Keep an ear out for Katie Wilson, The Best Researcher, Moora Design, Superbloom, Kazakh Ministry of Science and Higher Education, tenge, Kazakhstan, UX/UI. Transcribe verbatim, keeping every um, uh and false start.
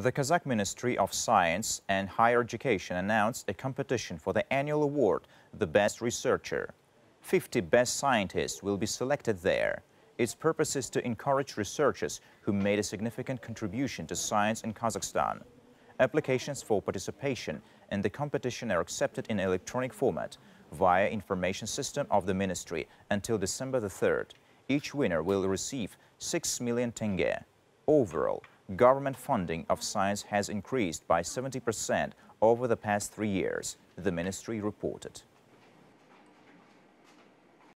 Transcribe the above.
The Kazakh Ministry of Science and Higher Education announced a competition for the annual award, The Best Researcher. fifty best scientists will be selected there. Its purpose is to encourage researchers who made a significant contribution to science in Kazakhstan. Applications for participation in the competition are accepted in electronic format via information system of the ministry until December the third. Each winner will receive six million tenge. Overall, government funding of science has increased by seventy percent over the past three years, the ministry reported.